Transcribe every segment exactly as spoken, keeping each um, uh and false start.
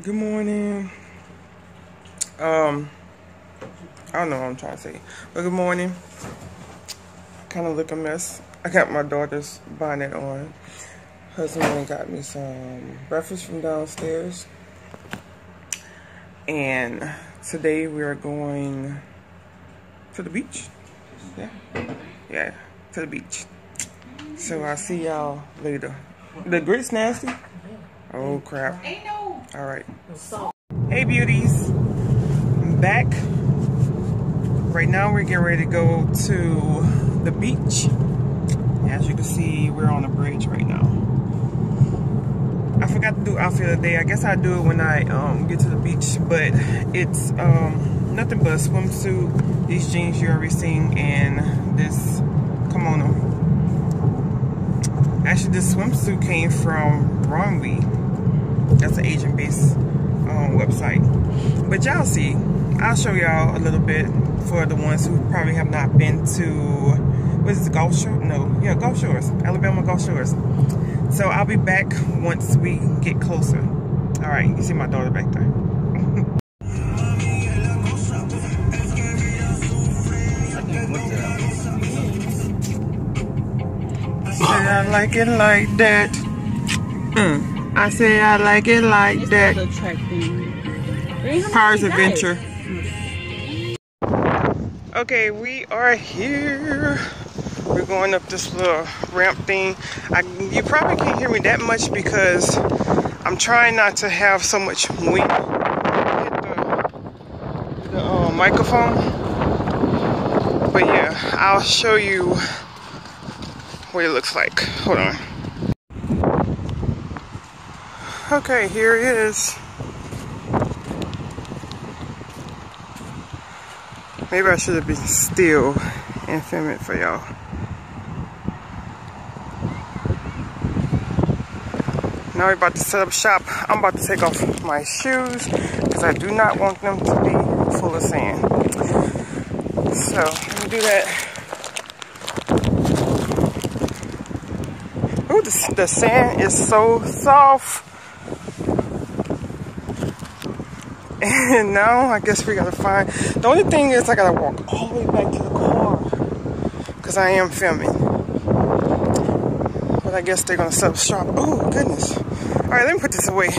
Good morning. Um, I don't know what I'm trying to say, but good morning. Kind of look a mess. I got my daughter's bonnet on. Husband got me some breakfast from downstairs. And today we are going to the beach. Yeah. Yeah, to the beach. So I'll see y'all later. The grits nasty? Oh, crap. Ain't no. All right. Hey, beauties. I'm back. Right now, we're getting ready to go to the beach. As you can see, we're on the bridge right now. I forgot to do outfit of the day. I guess I do it when I um, get to the beach, but it's um, nothing but a swimsuit, these jeans you already seen, and this kimono. Actually, this swimsuit came from Romwe. That's an Asian-based um, website. But y'all see, I'll show y'all a little bit for the ones who probably have not been to, what is it, Gulf Shores? No, yeah, Gulf Shores, Alabama Gulf Shores. So I'll be back once we get closer. All right, you see my daughter back there. I like it like that. Mm. I say I like it like it's that. Pirates Adventure. Mm-hmm. Okay, we are here. We're going up this little ramp thing. I, you probably can't hear me that much because I'm trying not to have so much wind hit the, the uh, microphone. But yeah, I'll show you what it looks like. Hold on. Okay, here it is. Maybe I should have been still and film it for y'all. Now we're about to set up shop. I'm about to take off my shoes because I do not want them to be full of sand. So, let me do that. Ooh, the, the sand is so soft. And now I guess we gotta find. The only thing is I gotta walk all the way back to the car because I am filming. But I guess they're gonna set up shop. Oh goodness! All right, let me put this away.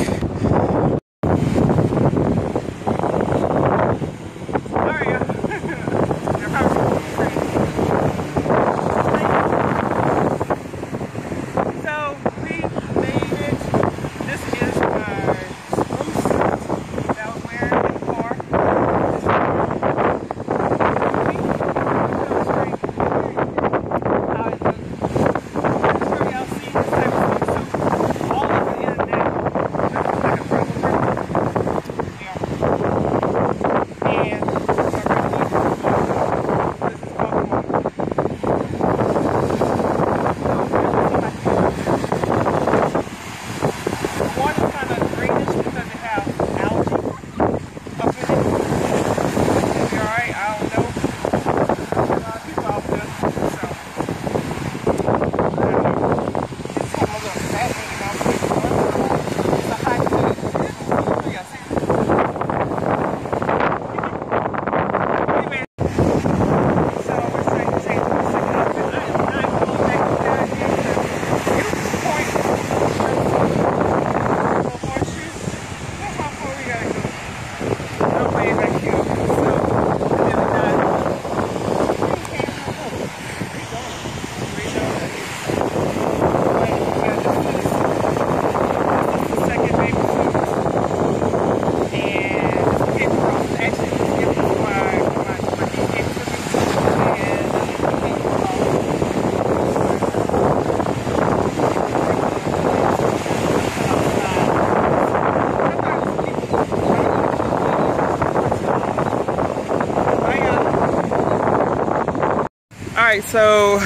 Alright, so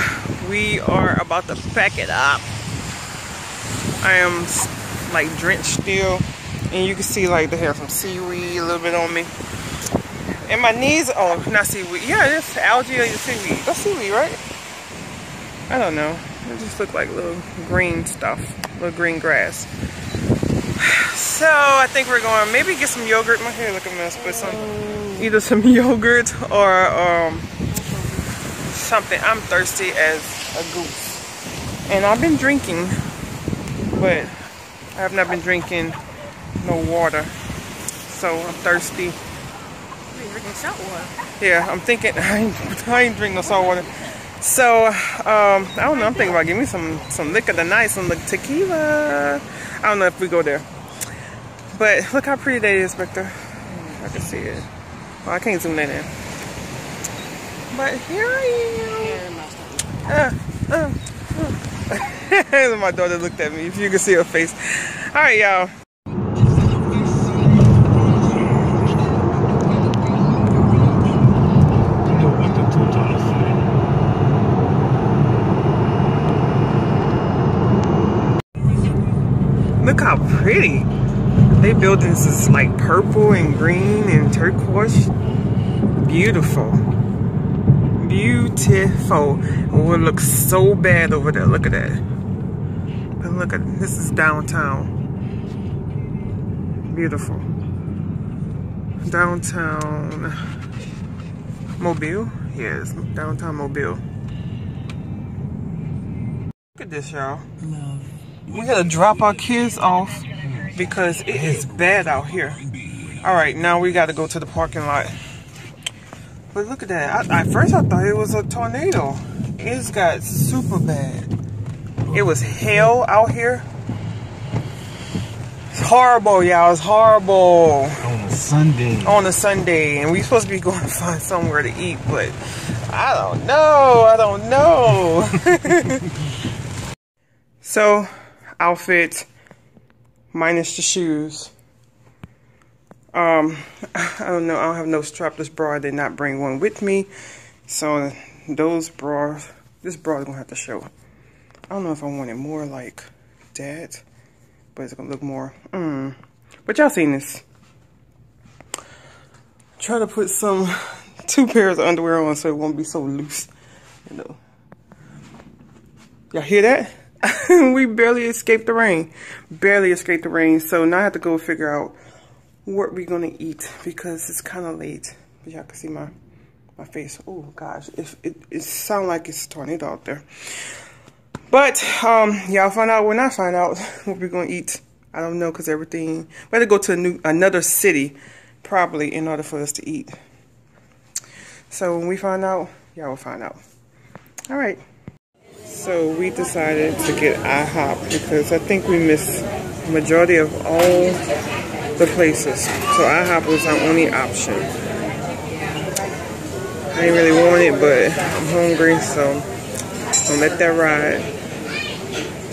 we are about to pack it up. I am like drenched still, and you can see like the hair from seaweed a little bit on me. And my knees, oh, not seaweed. Yeah, it's algae or seaweed. That's seaweed, right? I don't know. It just look like little green stuff, little green grass. So I think we're going maybe get some yogurt. My hair looking messed, but some either some yogurt or um something. I'm thirsty as a goose, and I've been drinking, but I have not been drinking no water, so I'm thirsty. You're drinking salt water. Yeah, I'm thinking I ain't, I ain't drink no salt water. So, um, I don't know, I'm thinking about giving me some, some liquor tonight, some tequila. I don't know if we go there. But look how pretty that is back there. I can see it. Well, I can't zoom that in. But here I am. Uh, uh, uh. My daughter looked at me, if you can see her face. All right, y'all. Look how pretty. They buildings is like purple and green and turquoise. Beautiful. Beautiful. Oh, it looks so bad over there. Look at that. But look at this is downtown. Beautiful. Downtown Mobile. Yes, downtown Mobile. Look at this, y'all. Love. We gotta drop our kids off because it is bad out here. All right, now we gotta go to the parking lot. But look at that. I, at first I thought it was a tornado. It's got super bad. It was hell out here. It's horrible, y'all. It's horrible. On a Sunday. On a Sunday. And we supposed to be going to find somewhere to eat, but I don't know. I don't know. So, outfit minus the shoes. Um, I don't know. I don't have no strapless bra. I did not bring one with me. So those bras, this bra is gonna have to show. I don't know if I want it more like that, but it's gonna look more. Mm. But y'all seen this. Try to put some two pairs of underwear on so it won't be so loose. You know. Y'all hear that? We barely escaped the rain. Barely escaped the rain. So now I have to go figure out what we're gonna eat because it's kind of late. But y'all can see my my face. Oh gosh, if it, it sounds like it's a tornado out there. But um, y'all find out when I find out what we're gonna eat. I don't know because everything. We had to go to a new another city probably in order for us to eat. So when we find out, y'all will find out. All right. So we decided to get I hop because I think we missed the majority of all the places. So I hop was our only option. I didn't really want it, but I'm hungry, so I'm gonna let that ride.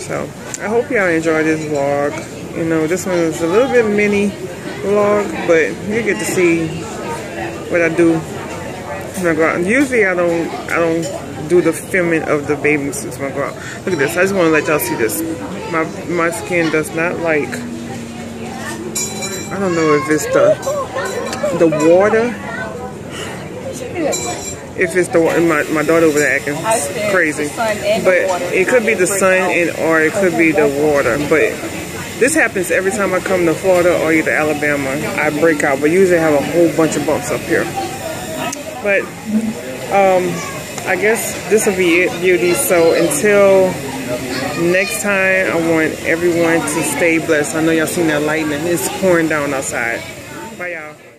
So I hope y'all enjoy this vlog. You know, this one is a little bit mini vlog, but you get to see what I do when I go out. Usually I don't, I don't. do the filming of the baby since my girl. Look at this. I just want to let y'all see this. My my skin does not like. I don't know if it's the the water. If it's the my my daughter over there acting crazy, but it could be the sun and or it could be the water. But this happens every time I come to Florida or either Alabama. I break out, but usually I have a whole bunch of bumps up here. But um. I guess this will be it, beauty. So until next time, I want everyone to stay blessed. I know y'all seen that lightning. It's pouring down outside. Bye, y'all.